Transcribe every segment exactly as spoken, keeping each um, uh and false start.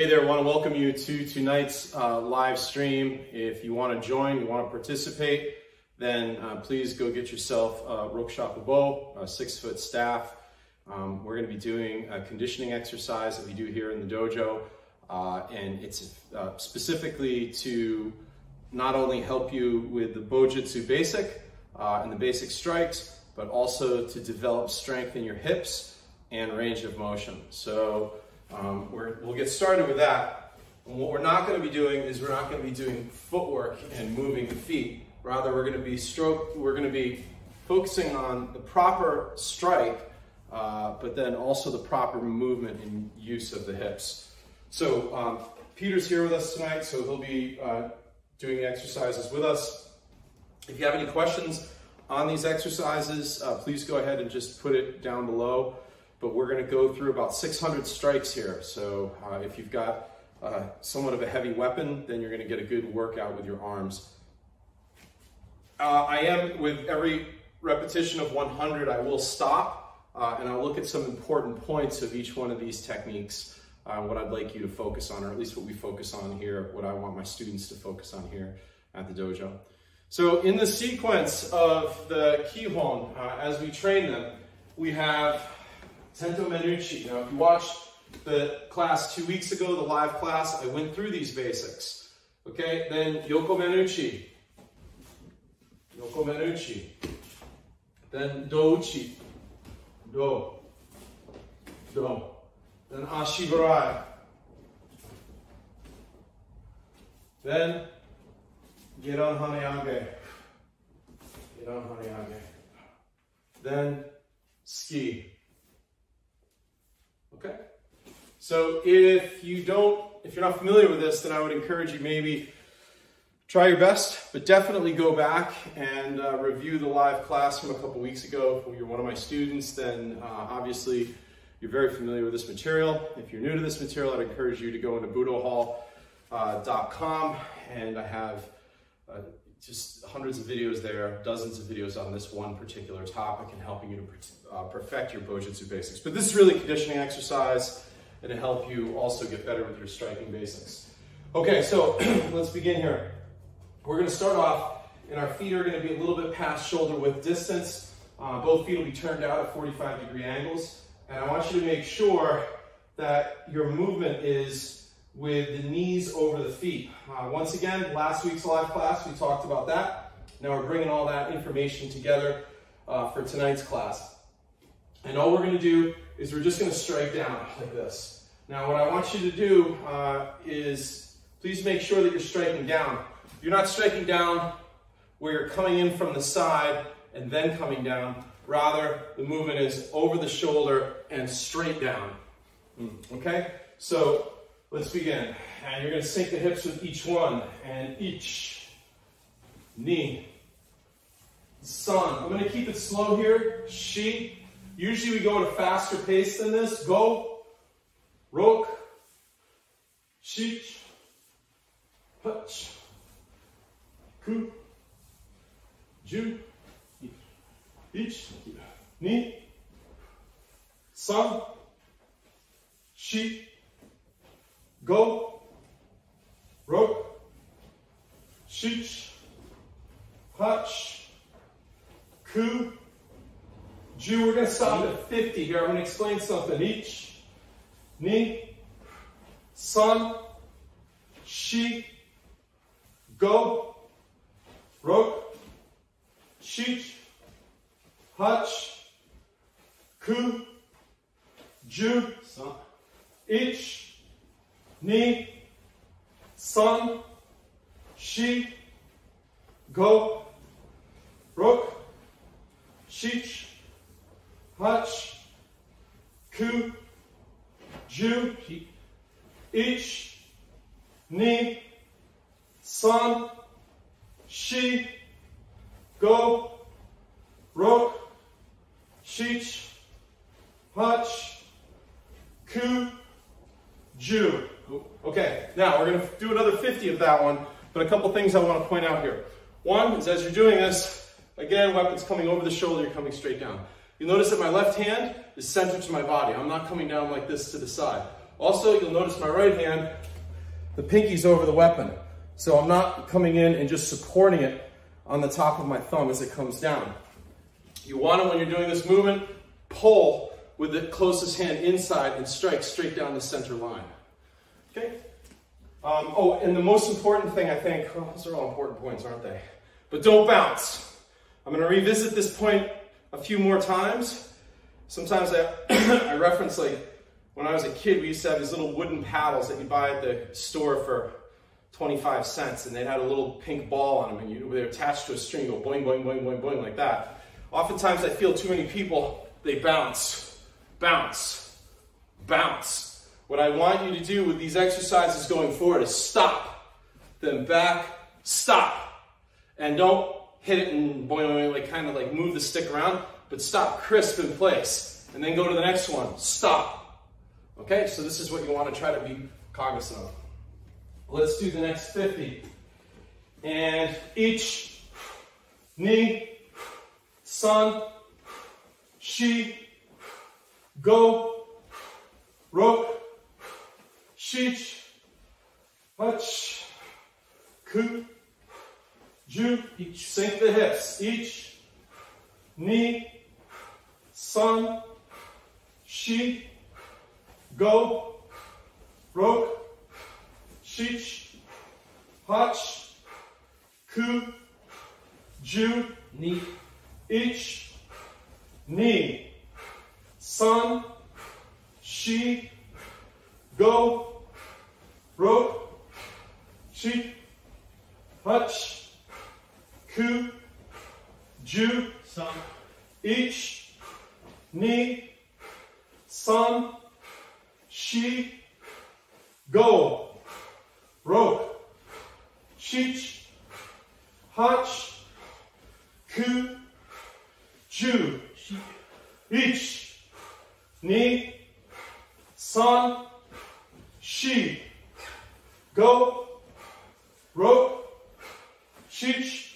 Hey there, I want to welcome you to tonight's uh, live stream. If you want to join, you want to participate, then uh, please go get yourself a Rokushaku Bo, a six-foot staff. Um, we're going to be doing a conditioning exercise that we do here in the dojo, uh, and it's uh, specifically to not only help you with the bojutsu basic uh, and the basic strikes, but also to develop strength in your hips and range of motion. So Um, we're, we'll get started with that. And what we're not going to be doing is we're not going to be doing footwork and moving the feet. Rather, we're going to be stroke. We're going to be focusing on the proper strike, uh, but then also the proper movement and use of the hips. So um, Peter's here with us tonight, so he'll be uh, doing exercises with us. If you have any questions on these exercises, uh, please go ahead and just put it down below. But we're going to go through about six hundred strikes here. So uh, if you've got uh, somewhat of a heavy weapon, then you're going to get a good workout with your arms. Uh, I am, with every repetition of one hundred, I will stop uh, and I'll look at some important points of each one of these techniques, uh, what I'd like you to focus on, or at least what we focus on here, what I want my students to focus on here at the dojo. So in the sequence of the kihon, uh, as we train them, we have Tento Menuchi. Now, if you watched the class two weeks ago, the live class, I went through these basics. Okay, then Yoko Menuchi. Yoko Menuchi. Then Douchi. Do. Do. Then Ashi Barai. Then Giran Hanayage. Giran Hanayage. Then Ski. Okay, so if you don't, if you're not familiar with this, then I would encourage you maybe try your best, but definitely go back and uh, review the live class from a couple weeks ago. If you're one of my students, then uh, obviously you're very familiar with this material. If you're new to this material, I'd encourage you to go into budohall dot com, and I have uh, just hundreds of videos there, dozens of videos on this one particular topic and helping you to uh, perfect your bojutsu basics. But this is really conditioning exercise and to help you also get better with your striking basics. Okay, so let's begin here. We're gonna start off, and our feet are gonna be a little bit past shoulder width distance. Uh, both feet will be turned out at forty-five degree angles. And I want you to make sure that your movement is with the knees over the feet. Uh, once again, last week's live class, we talked about that. Now we're bringing all that information together uh, for tonight's class. And all we're gonna do is we're just gonna strike down like this. Now what I want you to do uh, is please make sure that you're striking down. You're not striking down where you're coming in from the side and then coming down. Rather, the movement is over the shoulder and straight down, okay? So, let's begin, and you're going to sink the hips with each one, and each knee, sun. I'm going to keep it slow here, shi. Usually we go at a faster pace than this, go, rok, shi, hutch, ku, ju, ich, ni, sun, shi, go, rok, shich, hutch, ku, ju. We're going to stop at fifty here. I'm going to explain something. Each, ni, sun, shi, go, rok, shich, hutch, ku, ju, ich, ni, sun, shi, go, rok, shich, hutch, ku, ju, ich, ni, sun, shi, go, rok, shich, hutch, ku, ju. Okay, now we're going to do another fifty of that one, but a couple things I want to point out here. One is as you're doing this, again, weapons coming over the shoulder, you're coming straight down. You'll notice that my left hand is centered to my body. I'm not coming down like this to the side. Also, you'll notice my right hand, the pinky's over the weapon. So I'm not coming in and just supporting it on the top of my thumb as it comes down. You want to, when you're doing this movement, pull with the closest hand inside and strike straight down the center line. Okay? Um, oh, and the most important thing, I think, oh, those are all important points, aren't they? But don't bounce. I'm going to revisit this point a few more times. Sometimes I, I reference, like, when I was a kid, we used to have these little wooden paddles that you buy at the store for twenty-five cents, and they had a little pink ball on them, and you, they were attached to a string, you go boing, boing, boing, boing, boing, like that. Oftentimes I feel too many people, they bounce, bounce, bounce. What I want you to do with these exercises going forward is stop, then back, stop. And don't hit it and boing, boing, like kind of like move the stick around, but stop crisp in place. And then go to the next one, stop. Okay, so this is what you want to try to be cognizant of. Let's do the next fifty. And each knee, sun, shi, go, rok, shich, hutch, ku, ju. Each sink the hips. Each knee, sun, shi, go, rok, shich, hutch, ku, ju, knee, each, knee, sun, shi, go, rok, shi, hutch, ku, ju, sun, each, knee, sun, shi, go, rok, shich, hutch, ku, ju, ich, ni, san, shi, go, rok, shich,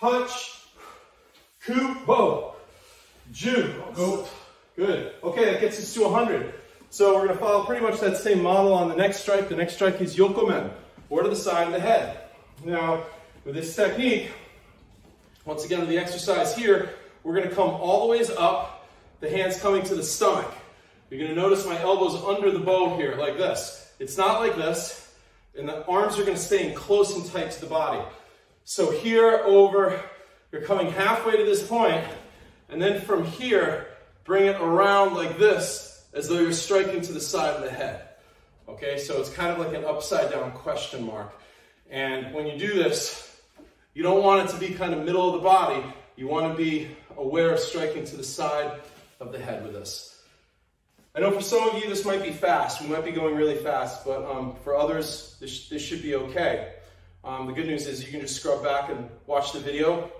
hutch, ku, bo, ju, go. Good. Okay, that gets us to one hundred. So we're going to follow pretty much that same model on the next strike. The next strike is yokomen, or to the side of the head. Now, with this technique, once again with the exercise here, we're going to come all the ways up, the hands coming to the stomach. You're going to notice my elbows under the bow here, like this. It's not like this, and the arms are going to stay in close and tight to the body. So here, over, you're coming halfway to this point, and then from here, bring it around like this, as though you're striking to the side of the head. Okay, so it's kind of like an upside down question mark. And when you do this, you don't want it to be kind of middle of the body. You want to be aware of striking to the side of the head with this. I know for some of you this might be fast. We might be going really fast, but um, for others, this, this should be okay. Um, the good news is you can just scrub back and watch the video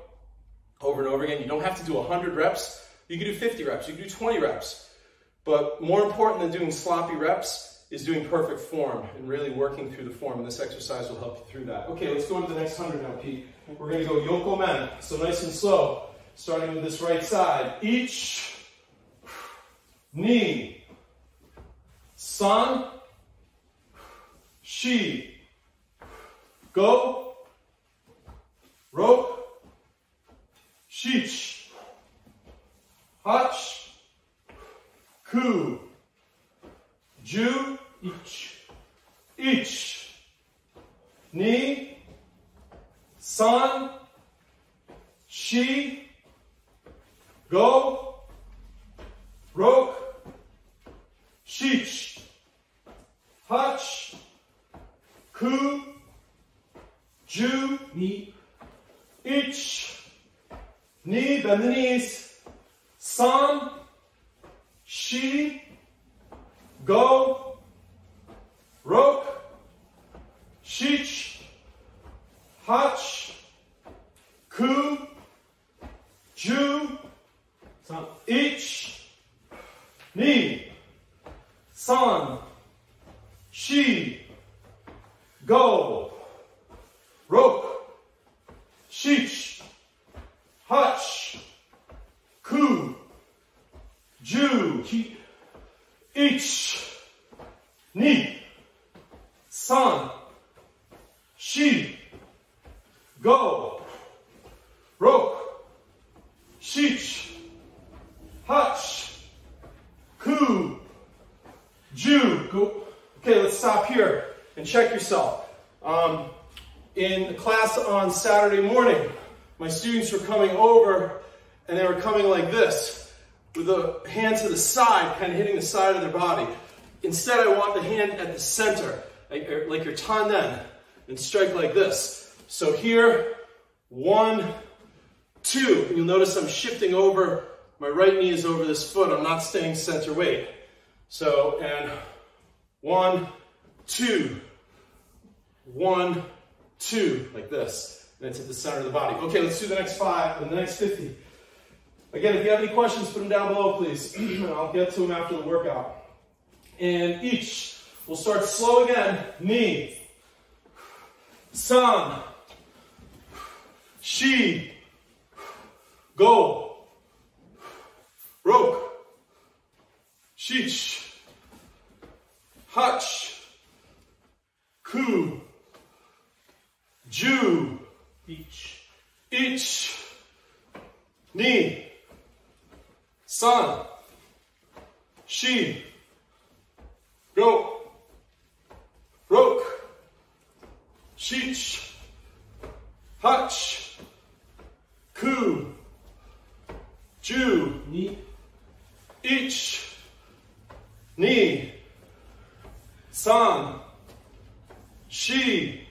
over and over again. You don't have to do one hundred reps. You can do fifty reps, you can do twenty reps. But more important than doing sloppy reps is doing perfect form and really working through the form. And this exercise will help you through that. Okay, let's go to the next one hundred now, Pete. We're going to go yokomen. So nice and slow, starting with this right side. Each, knee, san, shi, go, rok, shich, hutch, ku, ju, ich, ich, ni, san, shi, go, rok, shich, hutch, ku, ju, ni, ich, ni, bend the knees, san, shi, go, rok, shich, hutch, ku, ju, ich, ni, san, shi, go, rok, shich, hutch, ku, ju, ich, ni, san, shi, go, rok, shich, hach, ku, ju. Go. Okay, let's stop here and check yourself. Um, in class on Saturday morning, my students were coming over and they were coming like this, with the hand to the side, kind of hitting the side of their body. Instead, I want the hand at the center, like, like your Tanden, and strike like this. So here, one, two. And you'll notice I'm shifting over. My right knee is over this foot. I'm not staying center weight. So, and one, two, one, two, like this. And it's at the center of the body. Okay, let's do the next five and the next fifty. Again, if you have any questions, put them down below, please. And I'll get to them after the workout. And each, we'll start slow again. Ni, san, shi, go, rok, shich, hach, ku, ju, ich, ich, ni, san, shi, go, rok, shich, hach, ku, ju, ni, ich, ni, san, shi,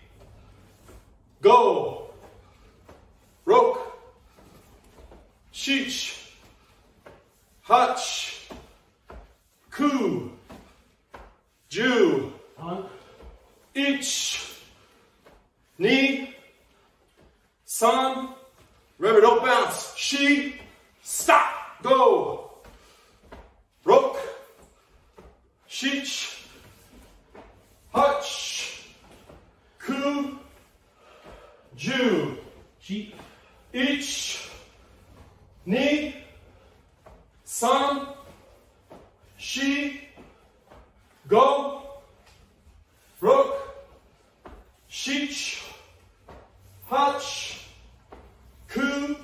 go, rok, shich, hach, ku, ju, ich, ni, san, remember don't bounce, shi, stop, go, rok, shich, hach, ku, ju, ich, ni, san, shi, go, rok, shich, hach, ku,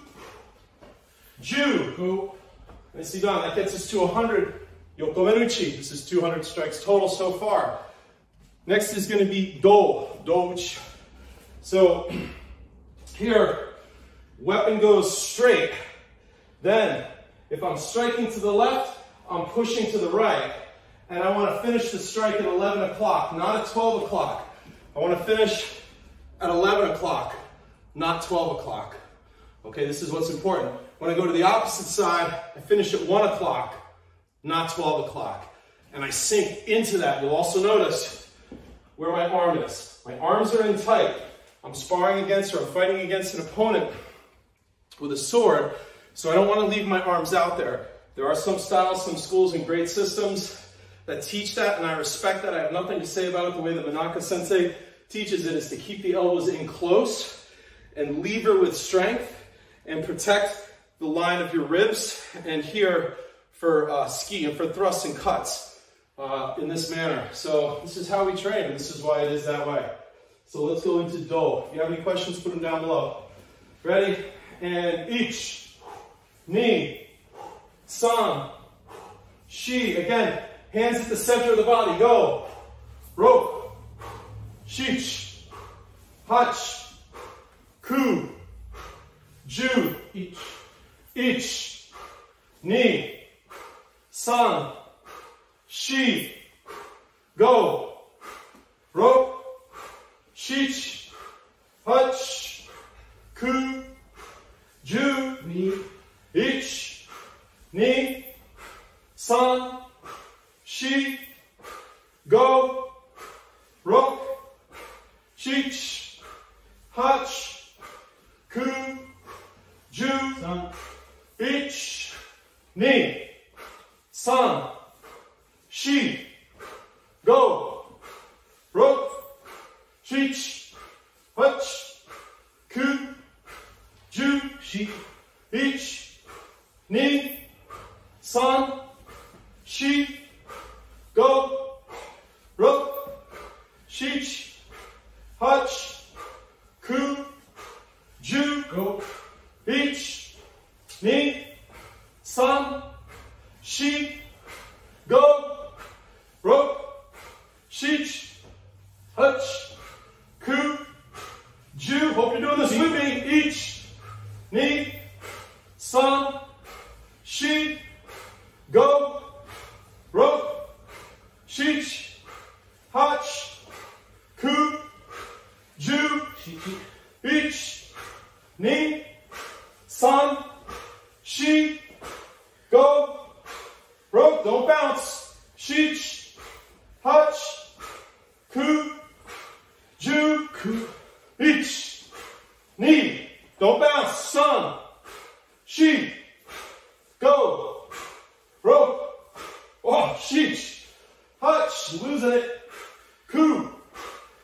ju. Go. Nicely done. That gets us to one hundred. Yoko Menuchi. This is two hundred strikes total so far. Next is going to be do, douchi. So here, weapon goes straight. Then, if I'm striking to the left, I'm pushing to the right. And I want to finish the strike at eleven o'clock, not at twelve o'clock. I want to finish at eleven o'clock, not twelve o'clock. Okay, this is what's important. When I go to the opposite side, I finish at one o'clock. Not twelve o'clock. And I sink into that. You'll also notice where my arm is. My arms are in tight. I'm sparring against or I'm fighting against an opponent with a sword, so I don't want to leave my arms out there. There are some styles, some schools, and grade systems that teach that, and I respect that. I have nothing to say about it. The way that Manaka Sensei teaches it is to keep the elbows in close and lever with strength and protect the line of your ribs. And here, for uh, ski and for thrusts and cuts uh, in this manner. So this is how we train, and this is why it is that way. So let's go into do. If you have any questions, put them down below. Ready? And each, ni, san, shi. Again, hands at the center of the body. Go, rok, shich, hach, ku, ju, ich, ni, san, shi, go, rok, shich, hach, ku, ju, ni, ich, ni, san, shi, go, rok, shich, hach, ku, ju, ich, ni, san, shi, go, rok, shich, hach, ku, ju, shi, ich, ni, san, shi, go, rok. Chich, hach, ku, ju, ich, ni, san, shi, go, rope, don't bounce. Chich, hach, ku, ju, ich, ni, don't bounce. San, shi, go, rope. Oh, sheesh. Hutch, losing it. Ku.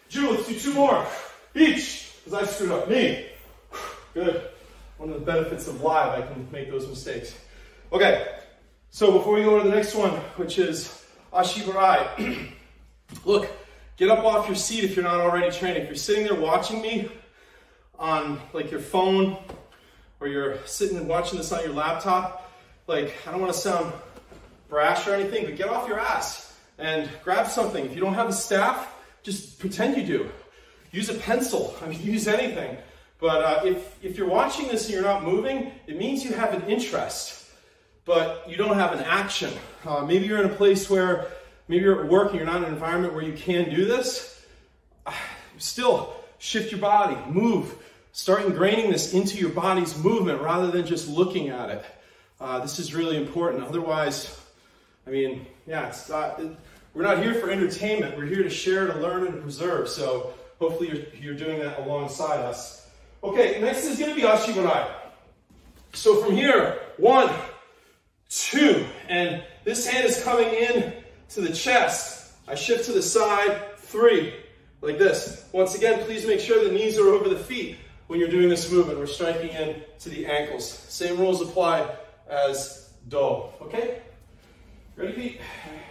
Ju, let's do two more. Each, because I screwed up. Me. Good. One of the benefits of live, I can make those mistakes. Okay, so before we go on to the next one, which is Ashi Barai. Look, get up off your seat if you're not already training. If you're sitting there watching me on like your phone, or you're sitting and watching this on your laptop, like, I don't want to sound brash or anything, but get off your ass and grab something. If you don't have a staff, just pretend you do. Use a pencil, I mean, use anything. But uh, if, if you're watching this and you're not moving, it means you have an interest, but you don't have an action. Uh, maybe you're in a place where, maybe you're at work and you're not in an environment where you can do this. Still, shift your body, move. Start ingraining this into your body's movement rather than just looking at it. Uh, this is really important, otherwise, I mean, yeah, it's not, it, we're not here for entertainment. We're here to share, to learn, and to preserve. So hopefully you're, you're doing that alongside us. Okay, next is going to be Ashi Barai. So from here, one, two, and this hand is coming in to the chest. I shift to the side, three, like this. Once again, please make sure the knees are over the feet when you're doing this movement. We're striking in to the ankles. Same rules apply as Do, okay? Ready, feet?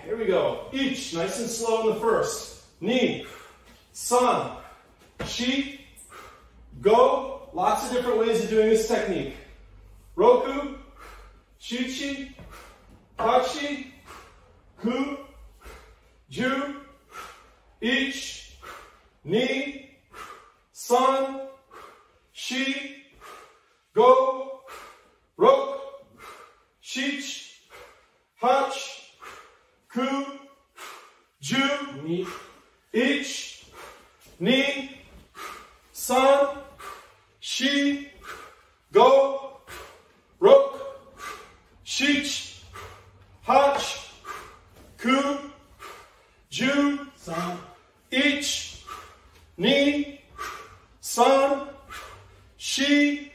Here we go. Each, nice and slow in the first. Ni, san, shi, go. Lots of different ways of doing this technique. Roku, shichi, hachi, ku, ju, ich, ni, san, shi, go, rok, shich, hach, ku, ju, ni, ich, ni, san, shi, go, rok, shich, hach, ku, ju, san, ich, ni, san, shi,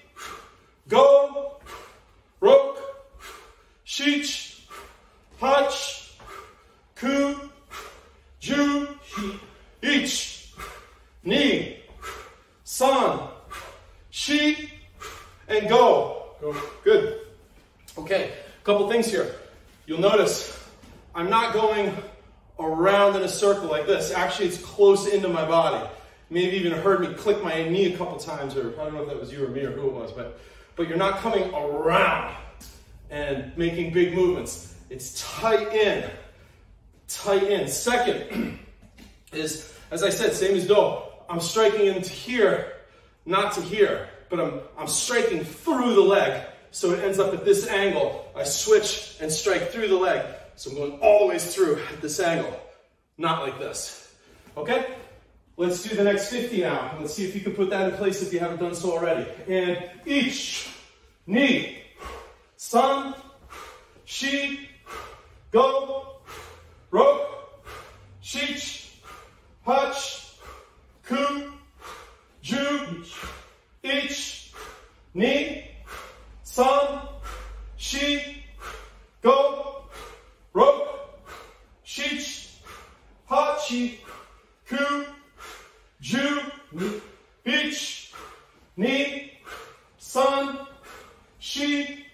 go, rok, shich, hach, ku, ju, ich, ni, san, shi, and go. Go. Good. Okay, a couple things here. You'll notice I'm not going around in a circle like this. Actually, it's close into my body. Maybe even heard me click my knee a couple times, or I don't know if that was you or me or who it was, but, but you're not coming around and making big movements. It's tight in, tight in. Second is, as I said, same as do, I'm striking into here, not to here, but I'm, I'm striking through the leg, so it ends up at this angle. I switch and strike through the leg, so I'm going always through at this angle, not like this. Okay? Let's do the next fifty now. Let's see if you can put that in place if you haven't done so already. And each, ni, san, shi, go, rok, shich, hach, ku, ju, ich, ni, san, shi, go, rok, shich, hachi, ku, ju, ich, ni, san, shi,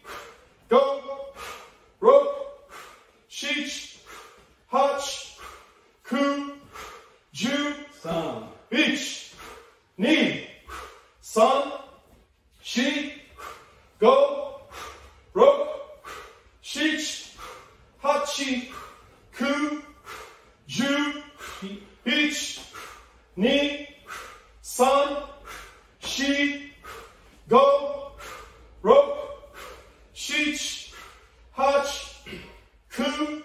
go, rok, shich, hach, ku, ju, san, ich, ni, san, shi, go, rok, shich, hachi, ku, ju, ich, ni, san, shi, go, rok, shich, hach, ku,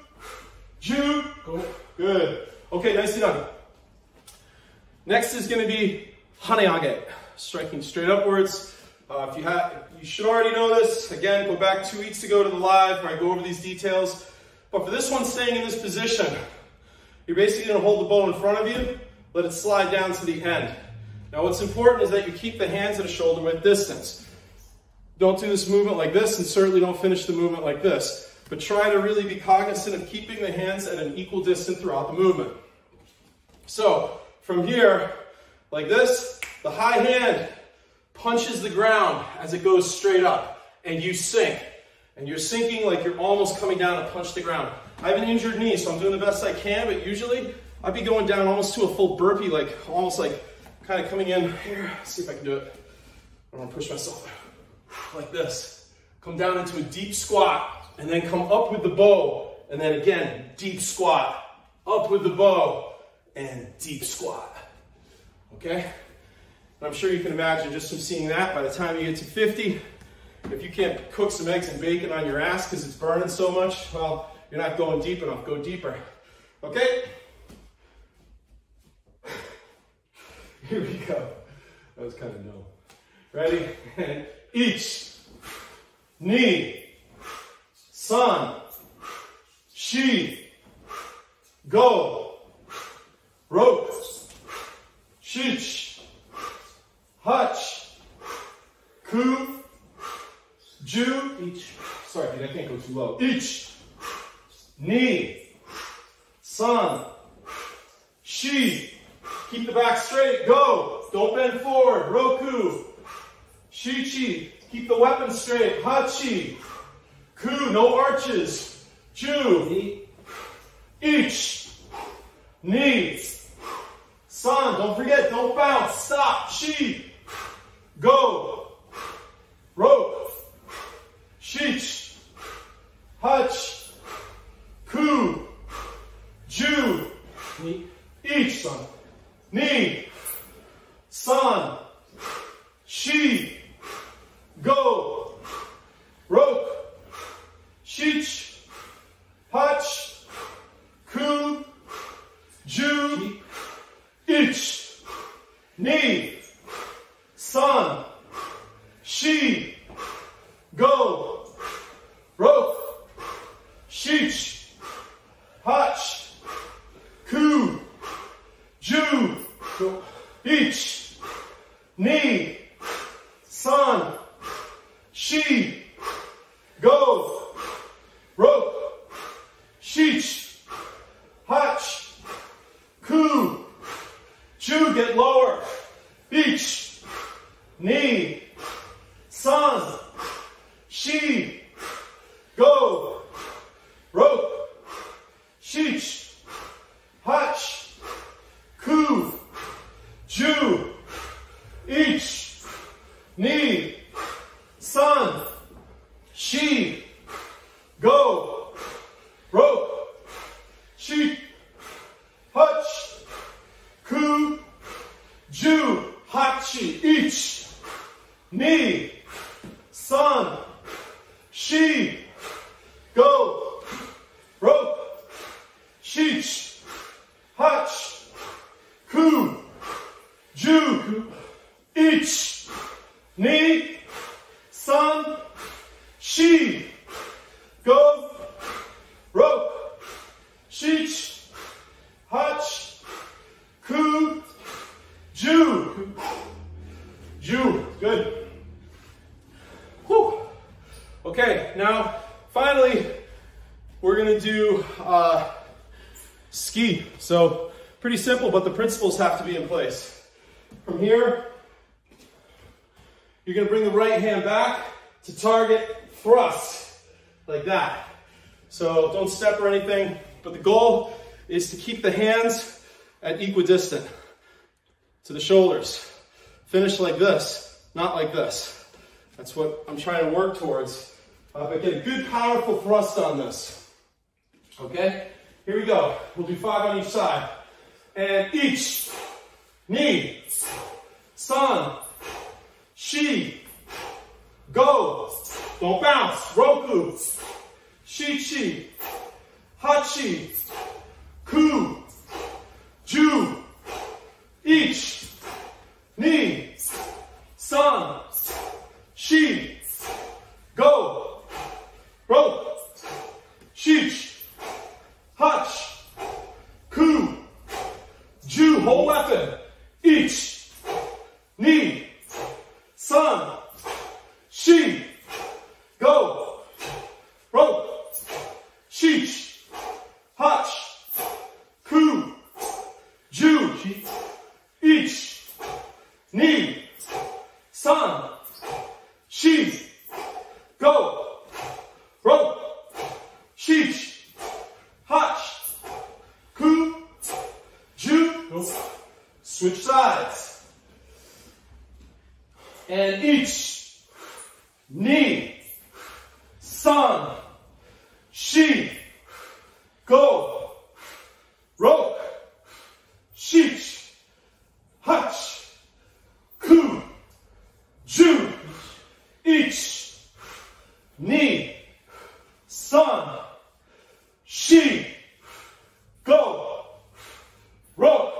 ju, go, Good. Okay, nicely done. Next is going to be Hanayage, striking straight upwards. Uh, if you have, you should already know this. Again, go back two weeks ago to the live where I go over these details. But for this one, staying in this position, you're basically going to hold the bow in front of you, let it slide down to the end. Now, what's important is that you keep the hands at a shoulder width distance. Don't do this movement like this, and certainly don't finish the movement like this. But try to really be cognizant of keeping the hands at an equal distance throughout the movement. So, from here, like this, the high hand punches the ground as it goes straight up, and you sink. And you're sinking like you're almost coming down to punch the ground. I have an injured knee, so I'm doing the best I can, but usually I'd be going down almost to a full burpee, like almost like kind of coming in here. Let's see if I can do it. I don't want to push myself like this. Come down into a deep squat, and then come up with the bow, and then again, deep squat, up with the bow, and deep squat, okay? And I'm sure you can imagine just from seeing that, by the time you get to fifty, if you can't cook some eggs and bacon on your ass because it's burning so much, well, you're not going deep enough. Go deeper, okay? Here we go. That was kind of dumb. Ready? And each, knee, sun, shi, go, rope, shich, hutch, ku, ju, each, sorry, I can't go too low, each, knee, sun, shi, keep the back straight, go, don't bend forward, roku, shichi, keep the weapon straight, hachi, ku, no arches, ju, each, knee, sun, don't forget, don't bounce, stop, shi, go, rope, shich, hutch, ku, ju, each, sun, knee, sun, shi, go, rope, shich, hutch, ku, ju, ich, knee, sun, shi, go, rope, shich, hutch, ku, ju, ich, knee, sun, shi, go, rope, shich, hutch, ku, ju, get lower, ich, knee, sun, shi, go, rope, shich, hutch, ku, ju, ich, knee, sun, shi, go, rope, shi, hutch, ku, ju, hachi, ich, knee, sun, shi, go, rope, shich, hutch, ku, ju, ich, knee, sun, shi, go, rope, shich, hutch, ku, ju, ju, good. Whew. Okay, now finally we're gonna do uh, ski. So pretty simple, but the principles have to be in place. From here, you're gonna bring the right hand back to target thrust, like that. So don't step or anything, but the goal is to keep the hands at equidistant to the shoulders. Finish like this, not like this. That's what I'm trying to work towards. Uh, but get a good powerful thrust on this. Okay, here we go. We'll do five on each side. And each, knee, sun, shi, go, don't bounce, roku, shichi, hachi, ku, two, whole weapon. Ich, ni, san, shi, go, ro, shish, hash, ku, ju, ich, ni, san, shi, go, ro, shish, hash, ku, ju. Switch sides. And each, ni, san, shi, go, rok, shich, hach, ku, ju. Each, ni, san, shi, go, rok,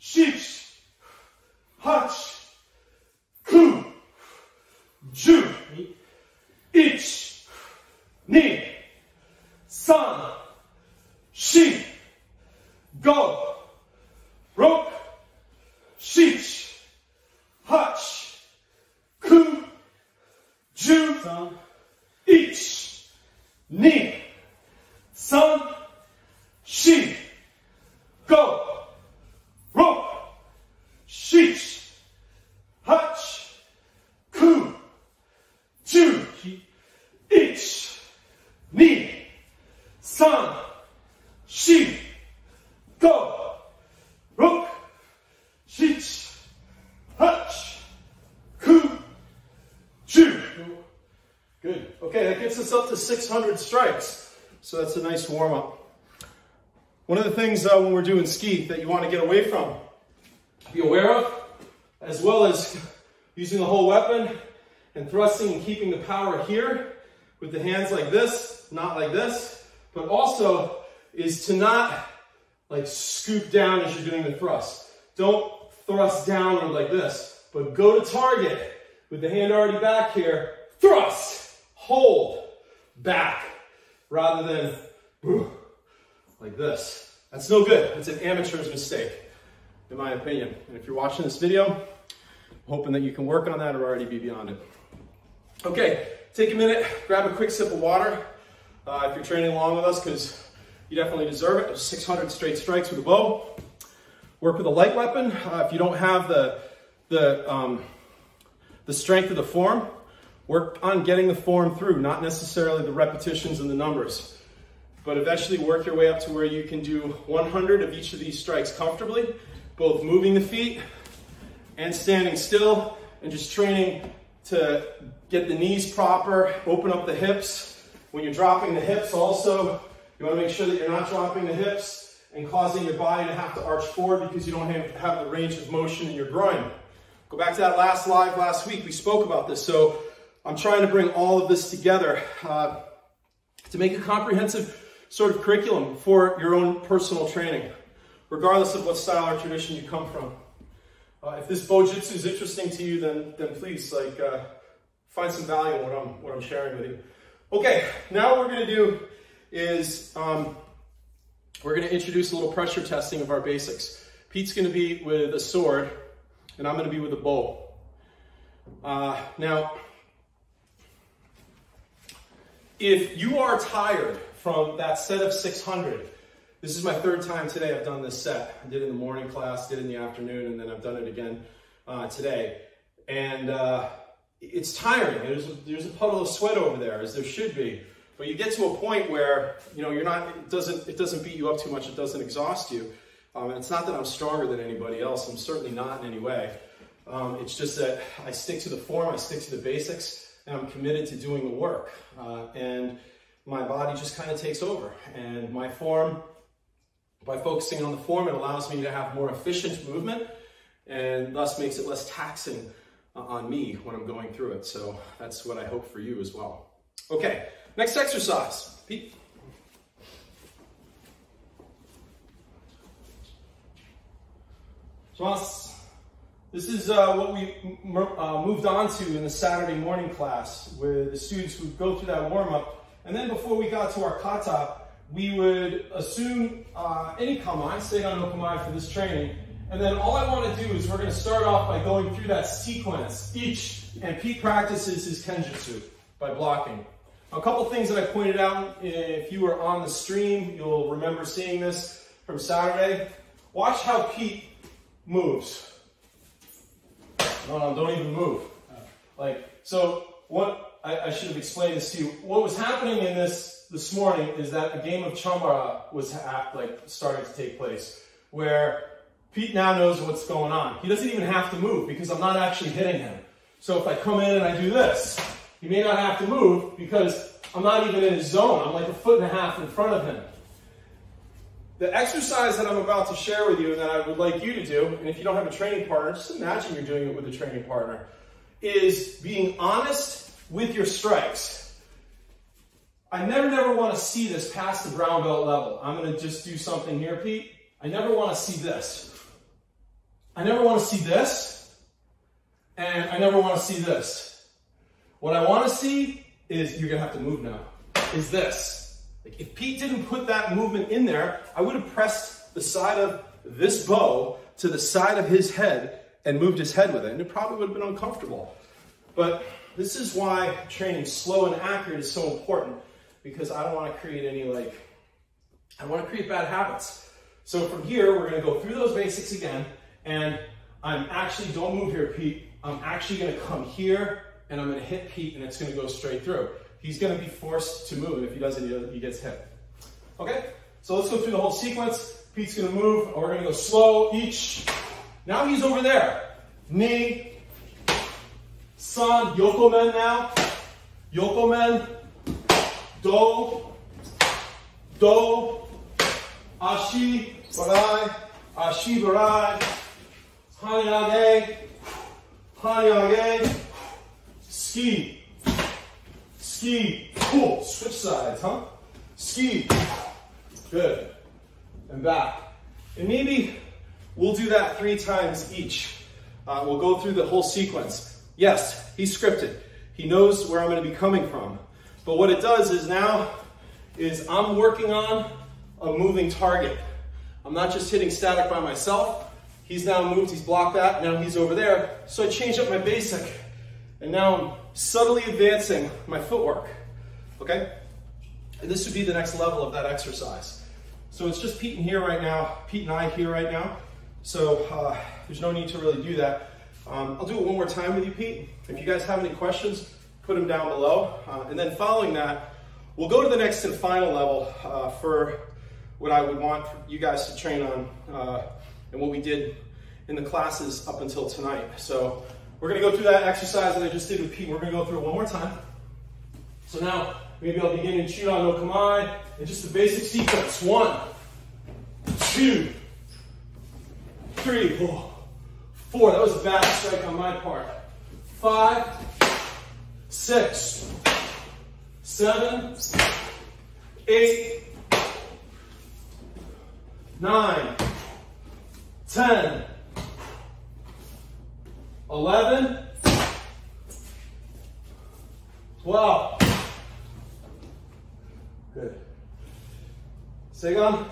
shich, hach, ku, ju. Ich, ni, san, shi, go, rok, shich, hach, ku, ju. Ich, ni, san, shi, go, rok, shish, hach, ku, ju. Ich, ni, san, shi, go, rok, shish, hach, ku, ju. Good. Okay, that gets us up to six hundred strikes. So that's a nice warm-up. One of the things uh, when we're doing ski that you want to get away from, be aware of, as well as using the whole weapon and thrusting and keeping the power here with the hands like this, not like this, but also is to not like scoop down as you're doing the thrust. Don't thrust downward like this, but go to target with the hand already back here, thrust, hold, back, rather than whew, like this. That's no good. It's an amateur's mistake, in my opinion. And if you're watching this video, I'm hoping that you can work on that or already be beyond it. Okay, take a minute, grab a quick sip of water uh, if you're training along with us, because you definitely deserve it. six hundred straight strikes with a bow. Work with a light weapon. Uh, if you don't have the, the, um, the strength of the form, work on getting the form through, not necessarily the repetitions and the numbers. But eventually work your way up to where you can do one hundred of each of these strikes comfortably, both moving the feet and standing still, and just training to get the knees proper, open up the hips. When you're dropping the hips also, you want to make sure that you're not dropping the hips and causing your body to have to arch forward because you don't have the range of motion in your groin. Go back to that last live last week, we spoke about this. So I'm trying to bring all of this together uh, to make a comprehensive sort of curriculum for your own personal training, regardless of what style or tradition you come from. Uh, if this bojutsu is interesting to you, then, then please like uh, find some value in what I'm, what I'm sharing with you. Okay, now what we're gonna do is um, we're gonna introduce a little pressure testing of our basics. Pete's gonna be with a sword, and I'm gonna be with a bow. Uh, now, if you are tired from that set of six hundred, this is my third time today I've done this set. I did it in the morning class, did it in the afternoon, and then I've done it again uh, today. And uh, it's tiring. There's a, there's a puddle of sweat over there, as there should be. But you get to a point where you know you're not. It doesn't. It doesn't beat you up too much. It doesn't exhaust you. Um, and it's not that I'm stronger than anybody else. I'm certainly not in any way. Um, it's just that I stick to the form. I stick to the basics, and I'm committed to doing the work. Uh, and my body just kind of takes over, and my form. By focusing on the form, it allows me to have more efficient movement and thus makes it less taxing on me when I'm going through it. So that's what I hope for you as well. Okay, next exercise, Pete. This is uh, what we uh, moved on to in the Saturday morning class, where the students would go through that warm-up. And then before we got to our kata, we would assume uh, any kamai, Seigan no kamai for this training, and then all I want to do is we're going to start off by going through that sequence. Each and Pete practices his kenjutsu by blocking. A couple things that I pointed out, if you were on the stream, you'll remember seeing this from Saturday. Watch how Pete moves. No, no, don't even move. Like, so what, I, I should have explained this to you. What was happening in this this morning is that a game of chambara was at, like starting to take place, where Pete now knows what's going on. He doesn't even have to move because I'm not actually hitting him. So if I come in and I do this, he may not have to move because I'm not even in his zone. I'm like a foot and a half in front of him. The exercise that I'm about to share with you and that I would like you to do, and if you don't have a training partner, just imagine you're doing it with a training partner, is being honest with your strikes. I never, never want to see this past the brown belt level. I'm going to just do something here, Pete. I never want to see this. I never want to see this, and I never want to see this. What I want to see is, you're going to have to move now, is this. Like if Pete didn't put that movement in there, I would have pressed the side of this bow to the side of his head and moved his head with it, and it probably would have been uncomfortable. But this is why training slow and accurate is so important, because I don't want to create any, like, I don't want to create bad habits. So from here, we're going to go through those basics again, and I'm actually, don't move here, Pete. I'm actually going to come here, and I'm going to hit Pete, and it's going to go straight through. He's going to be forced to move, and if he doesn't, he gets hit. Okay, so let's go through the whole sequence. Pete's going to move, and we're going to go slow each. Now he's over there. Knee, san, yokomen now. Yokomen, do, do, ashi, barai, ashi, barai, hanayage, hanayage, ski. Ski, cool, switch sides, huh? Ski, good, and back. And maybe we'll do that three times each. Uh, we'll go through the whole sequence. Yes, he's scripted. He knows where I'm gonna be coming from. But what it does is now, is I'm working on a moving target. I'm not just hitting static by myself. He's now moved, he's blocked that, now he's over there. So I changed up my basic, and now I'm subtly advancing my footwork, okay? And this would be the next level of that exercise. So it's just Pete and here right now, Pete and I here right now. So uh, there's no need to really do that. Um, I'll do it one more time with you, Pete. If you guys have any questions, put them down below. Uh, and then following that, we'll go to the next and final level uh, for what I would want you guys to train on uh, and what we did in the classes up until tonight. So we're going to go through that exercise that I just did with Pete. We're going to go through it one more time. So now, maybe I'll begin in Chudan no Kamai, and just the basic sequence. One, two, three, four. That was a bad strike on my part. Five, six, seven, eight, nine, ten. eleven, twelve, good. Seigan,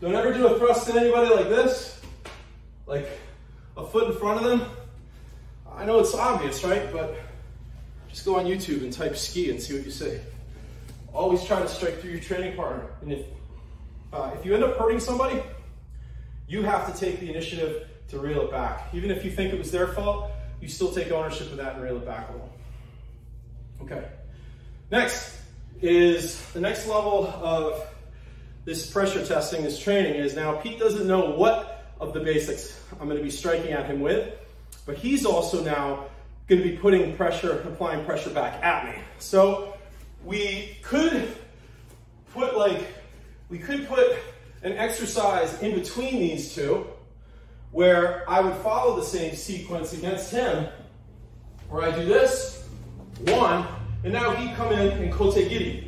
don't ever do a thrust in anybody like this, like a foot in front of them. I know it's obvious, right? But just go on YouTube and type ski and see what you see. Always try to strike through your training partner. And if, uh, if you end up hurting somebody, you have to take the initiative to reel it back. Even if you think it was their fault, you still take ownership of that and reel it back a little. Okay. Next is the next level of this pressure testing, this training is now Pete doesn't know what of the basics I'm going to be striking at him with, but he's also now going to be putting pressure, applying pressure back at me. So we could put like, we could put an exercise in between these two where I would follow the same sequence against him, where I do this, one, and now he'd come in and Kote Giri.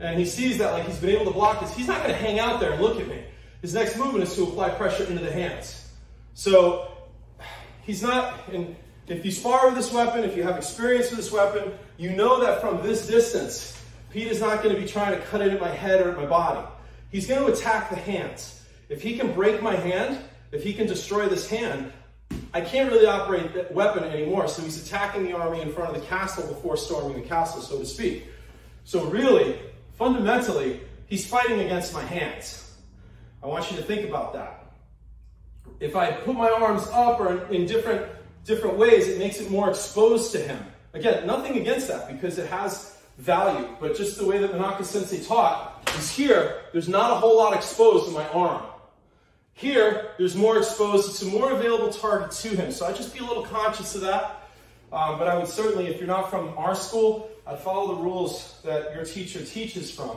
And he sees that like he's been able to block this. He's not gonna hang out there and look at me. His next movement is to apply pressure into the hands. So he's not, and if you spar with this weapon, if you have experience with this weapon, you know that from this distance, Peter's not going to be trying to cut it at my head or at my body. He's going to attack the hands. If he can break my hand, if he can destroy this hand, I can't really operate that weapon anymore. So he's attacking the army in front of the castle before storming the castle, so to speak. So really, fundamentally, he's fighting against my hands. I want you to think about that. If I put my arms up or in different, different ways, it makes it more exposed to him. Again, nothing against that because it has value, but just the way that Manaka Sensei taught is here, there's not a whole lot exposed to my arm. Here, there's more exposed, it's a more available target to him. So I'd just be a little conscious of that. Um, but I would certainly, if you're not from our school, I'd follow the rules that your teacher teaches from.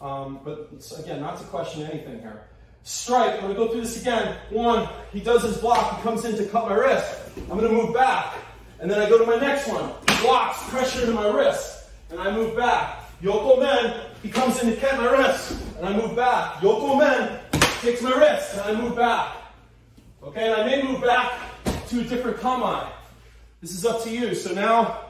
Um, but again, not to question anything here. Strike, I'm going to go through this again. One, he does his block, he comes in to cut my wrist. I'm going to move back, and then I go to my next one. Blocks, pressure to my wrist, and I move back. Yoko men, he comes in to cut my wrist, and I move back. Yoko men, takes my wrist, and I move back. Okay, and I may move back to a different kamai. This is up to you. So now,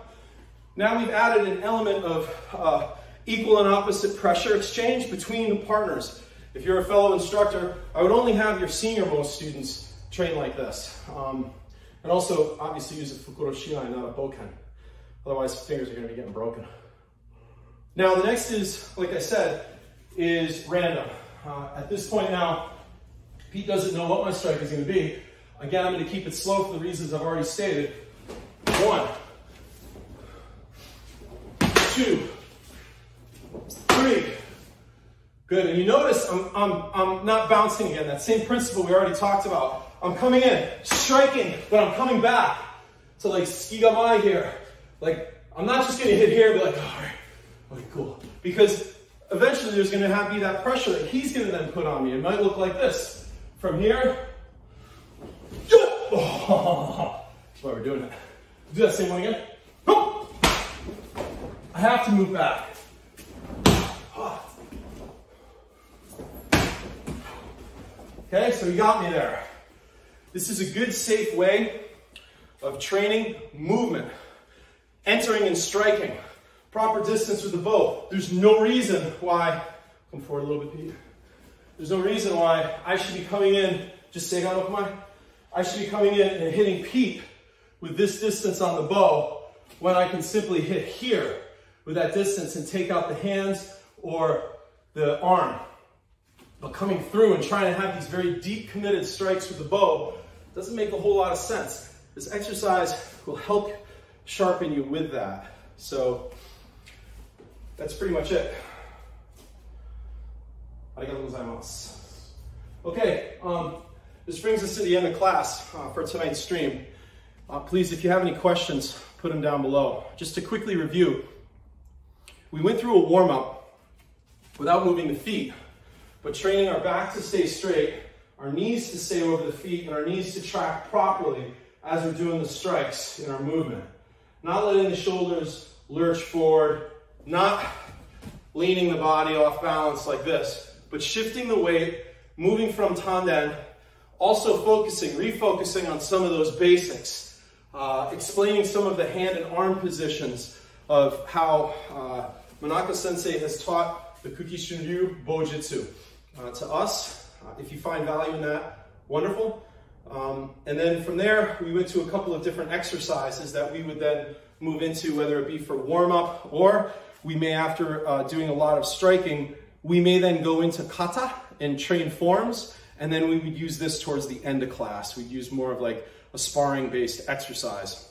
now we've added an element of uh, equal and opposite pressure exchange between the partners. If you're a fellow instructor, I would only have your senior-most students train like this. Um, and also, obviously, use a fukuro shinai, not a boken. Otherwise, fingers are going to be getting broken. Now, the next is, like I said, is random. Uh, at this point now, Pete doesn't know what my strike is going to be. Again, I'm going to keep it slow for the reasons I've already stated. One. Two. Three. Good, and you notice I'm, I'm, I'm not bouncing again. That same principle we already talked about. I'm coming in, striking, but I'm coming back. So like, suki gamae here. Like, I'm not just gonna hit here and be like, all right, okay, cool. Because eventually there's gonna have to be that pressure that he's gonna then put on me. It might look like this. From here, oh, that's why we're doing it. Do that same one again. I have to move back. Okay, so you got me there. This is a good, safe way of training movement, entering and striking, proper distance with the bow. There's no reason why, come forward a little bit, Pete. There's no reason why I should be coming in, just say, I don't mind, I should be coming in and hitting Pete with this distance on the bow when I can simply hit here with that distance and take out the hands or the arm. But coming through and trying to have these very deep committed strikes with the bow doesn't make a whole lot of sense. This exercise will help sharpen you with that. So that's pretty much it. Arigatou gozaimasu. Okay, um, this brings us to the end of class uh, for tonight's stream. Uh, please, if you have any questions, put them down below. Just to quickly review, we went through a warm-up without moving the feet, but training our back to stay straight, our knees to stay over the feet, and our knees to track properly as we're doing the strikes in our movement. Not letting the shoulders lurch forward, not leaning the body off balance like this, but shifting the weight, moving from Tanden, also focusing, refocusing on some of those basics, uh, explaining some of the hand and arm positions of how uh, Manaka Sensei has taught the Kukishin Ryu Bojutsu. Uh, to us, uh, if you find value in that, wonderful. Um, and then from there, we went to a couple of different exercises that we would then move into, whether it be for warm-up, or we may, after uh, doing a lot of striking, we may then go into kata and train forms, and then we would use this towards the end of class. We'd use more of like a sparring-based exercise.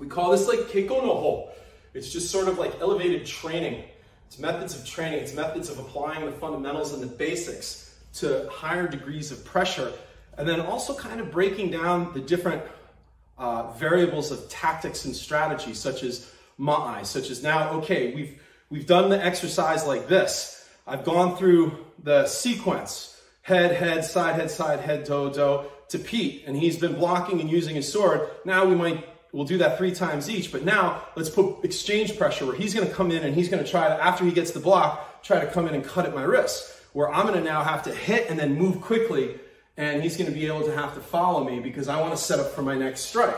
We call this like keiko no ho. It's just sort of like elevated training. It's methods of training, it's methods of applying the fundamentals and the basics to higher degrees of pressure, and then also kind of breaking down the different uh, variables of tactics and strategy, such as ma'ai, such as now, okay, we've, we've done the exercise like this. I've gone through the sequence, head, head, side, head, side, head, do, do, to Pete, and he's been blocking and using his sword. Now we might We'll do that three times each, but now let's put exchange pressure where he's gonna come in and he's gonna try to, after he gets the block, try to come in and cut at my wrist, where I'm gonna now have to hit and then move quickly, and he's gonna be able to have to follow me because I wanna set up for my next strike.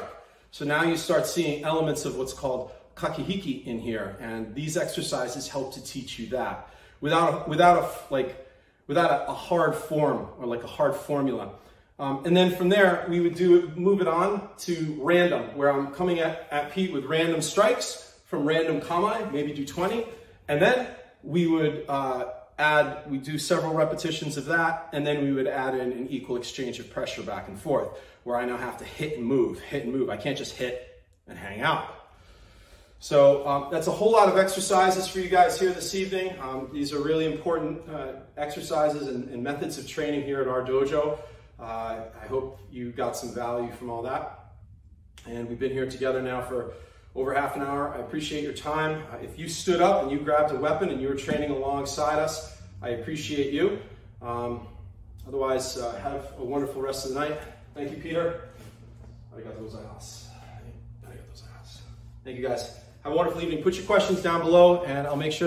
So now you start seeing elements of what's called Kakihiki in here, and these exercises help to teach you that without a, without a like without a, a hard form or like a hard formula. Um, and then from there, we would do move it on to random, where I'm coming at, at Pete with random strikes from random kamai, maybe do twenty, and then we would uh, add, we do several repetitions of that, and then we would add in an equal exchange of pressure back and forth, where I now have to hit and move, hit and move. I can't just hit and hang out. So um, that's a whole lot of exercises for you guys here this evening. Um, these are really important uh, exercises and, and methods of training here at our dojo. Uh, I hope you got some value from all that. And we've been here together now for over half an hour. I appreciate your time. Uh, if you stood up and you grabbed a weapon and you were training alongside us, I appreciate you. Um, otherwise, uh, have a wonderful rest of the night. Thank you, Peter. Arigatou gozaimasu. Arigatou gozaimasu. Thank you, guys. Have a wonderful evening. Put your questions down below, and I'll make sure